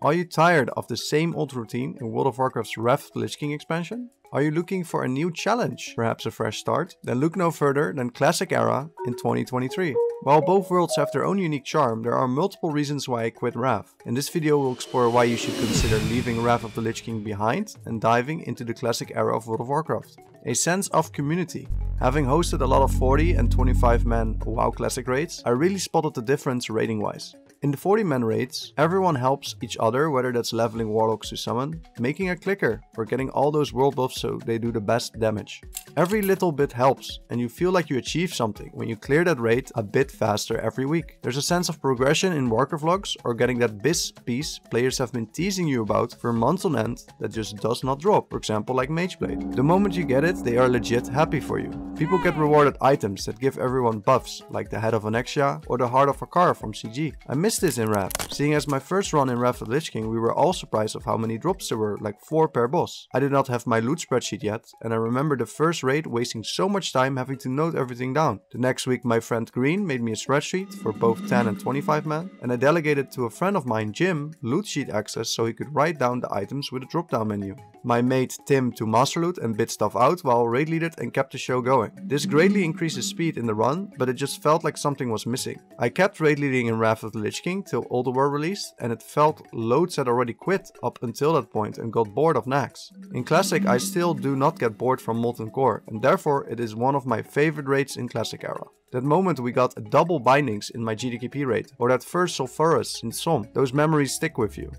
Are you tired of the same old routine in World of Warcraft's Wrath of the Lich King expansion? Are you looking for a new challenge, perhaps a fresh start? Then look no further than Classic Era in 2023. While both worlds have their own unique charm, there are multiple reasons why I quit Wrath. In this video we'll explore why you should consider leaving Wrath of the Lich King behind and diving into the Classic Era of World of Warcraft. A sense of community. Having hosted a lot of 40 and 25 man WoW Classic raids, I really spotted the difference raiding wise. In the 40 man raids, everyone helps each other, whether that's leveling warlocks to summon, making a clicker, or getting all those world buffs so they do the best damage. Every little bit helps, and you feel like you achieve something when you clear that raid a bit faster every week. There's a sense of progression in Warcraft Logs, or getting that biz piece players have been teasing you about for months on end that just does not drop, for example like Mageblade. The moment you get it, they are legit happy for you. People get rewarded items that give everyone buffs, like the head of Onyxia or the heart of Hakkar from CG. I missed this in Wrath, seeing as my first run in Wrath of the Lich King we were all surprised of how many drops there were, like 4 per boss. I did not have my loot spreadsheet yet, and I remember the first raid wasting so much time having to note everything down. The next week my friend Green made me a spreadsheet for both 10 and 25 men, and I delegated to a friend of mine Jim loot sheet access so he could write down the items with a drop down menu. My mate Tim to master loot and bid stuff out while raid leaded and kept the show going. This greatly increases speed in the run, but it just felt like something was missing. I kept raid leading in Wrath of the Lich King till Older were released, and it felt loads had already quit up until that point and got bored of Naxx. In Classic I still do not get bored from Molten Core, and therefore it is one of my favorite raids in Classic Era. That moment we got double bindings in my GDKP raid, or that first Sulfuras in Somme, those memories stick with you.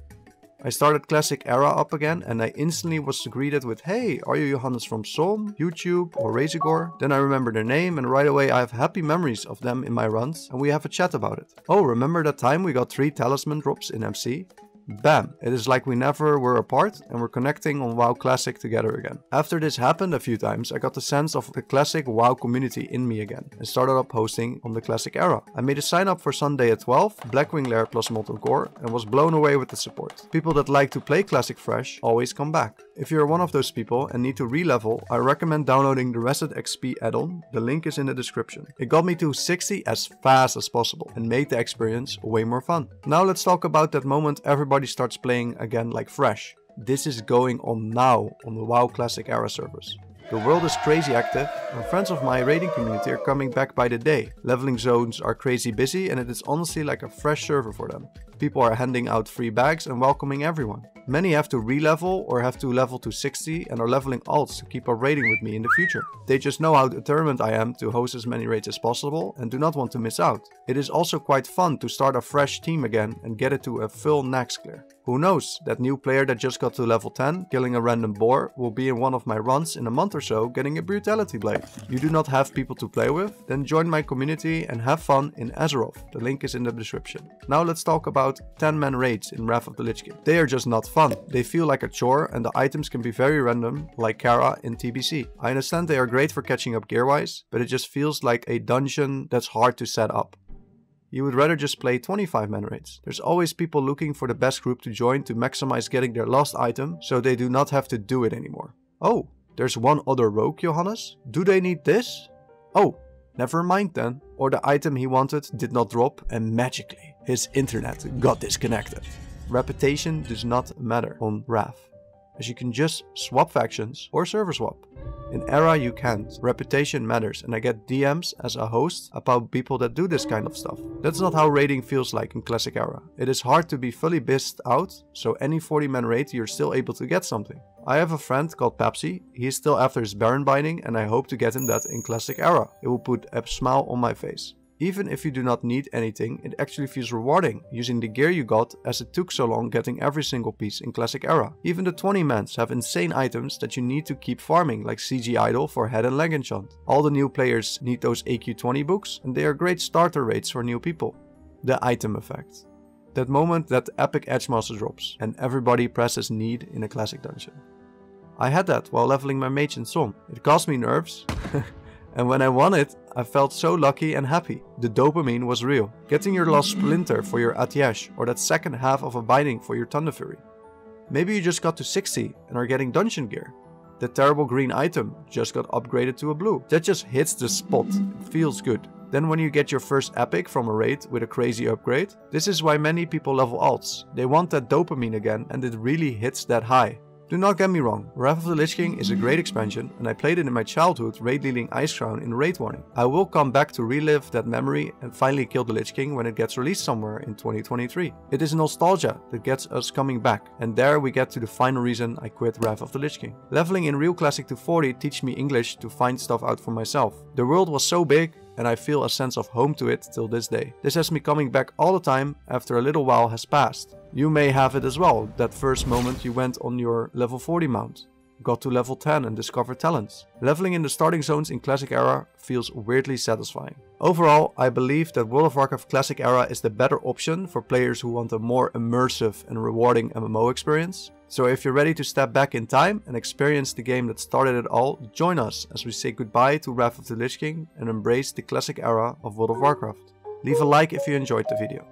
I started Classic Era up again and I instantly was greeted with, hey, are you Johannes from Somme, YouTube or Razigore? Then I remember their name and right away I have happy memories of them in my runs and we have a chat about it. Oh, remember that time we got 3 talisman drops in MC? Bam! It is like we never were apart and we're connecting on WoW Classic together again. After this happened a few times, I got the sense of the Classic WoW community in me again and started up hosting on the Classic Era. I made a sign up for Sunday at 12, Blackwing Lair plus Molten Core, and was blown away with the support. People that like to play Classic fresh always come back. If you're one of those people and need to re-level, I recommend downloading the Rested XP add-on, the link is in the description. It got me to 60 as fast as possible and made the experience way more fun. Now let's talk about that moment everybody starts playing again like fresh. This is going on now on the WoW Classic Era servers. The world is crazy active and friends of my raiding community are coming back by the day. Leveling zones are crazy busy and it is honestly like a fresh server for them. People are handing out free bags and welcoming everyone. Many have to re-level or have to level to 60 and are leveling alts to keep up raiding with me in the future. They just know how determined I am to host as many raids as possible and do not want to miss out. It is also quite fun to start a fresh team again and get it to a full Naxx clear. Who knows, that new player that just got to level 10, killing a random boar, will be in one of my runs in a month or so getting a Brutality Blade. You do not have people to play with? Then join my community and have fun in Azeroth, the link is in the description. Now let's talk about 10-man raids in Wrath of the Lich King. They are just not fun. They feel like a chore and the items can be very random, like Kara in TBC. I understand they are great for catching up gear-wise, but it just feels like a dungeon that's hard to set up. You would rather just play 25-man raids. There's always people looking for the best group to join to maximize getting their last item, so they do not have to do it anymore. Oh, there's one other rogue, Johannes? Do they need this? Oh, never mind then. Or the item he wanted did not drop and magically his internet got disconnected. Reputation does not matter on Wrath, as you can just swap factions or server swap. In Era you can't. Reputation matters, and I get DMs as a host about people that do this kind of stuff. That's not how raiding feels like in Classic Era. It is hard to be fully bizzed out, so any 40-man raid you're still able to get something. I have a friend called Pepsi, he is still after his Baron binding and I hope to get him that in Classic Era. It will put a smile on my face. Even if you do not need anything, it actually feels rewarding using the gear you got, as it took so long getting every single piece in Classic Era. Even the 20-mans have insane items that you need to keep farming, like CG Idol for head and leg enchant. All the new players need those AQ20 books and they are great starter rates for new people. The item effect. That moment that epic Edgemaster drops and everybody presses need in a classic dungeon. I had that while leveling my mage in Somme. It caused me nerves. And when I won it, I felt so lucky and happy. The dopamine was real. Getting your last splinter for your Atiesh, or that second half of a binding for your Thunderfury. Maybe you just got to 60 and are getting dungeon gear. That terrible green item just got upgraded to a blue. That just hits the spot. It feels good. Then when you get your first epic from a raid with a crazy upgrade, this is why many people level alts. They want that dopamine again, and it really hits that high. Do not get me wrong, Wrath of the Lich King is a great expansion and I played it in my childhood raid leading Ice Crown in Raid Warning. I will come back to relive that memory and finally kill the Lich King when it gets released somewhere in 2023. It is nostalgia that gets us coming back, and there we get to the final reason I quit Wrath of the Lich King. Leveling in Real Classic to 40 teach me English to find stuff out for myself. The world was so big, and I feel a sense of home to it till this day. This has me coming back all the time after a little while has passed. You may have it as well, that first moment you went on your level 40 mount, got to level 10 and discovered talents. Leveling in the starting zones in Classic Era feels weirdly satisfying. Overall, I believe that World of Warcraft Classic Era is the better option for players who want a more immersive and rewarding MMO experience. So if you're ready to step back in time and experience the game that started it all, join us as we say goodbye to Wrath of the Lich King and embrace the Classic Era of World of Warcraft. Leave a like if you enjoyed the video.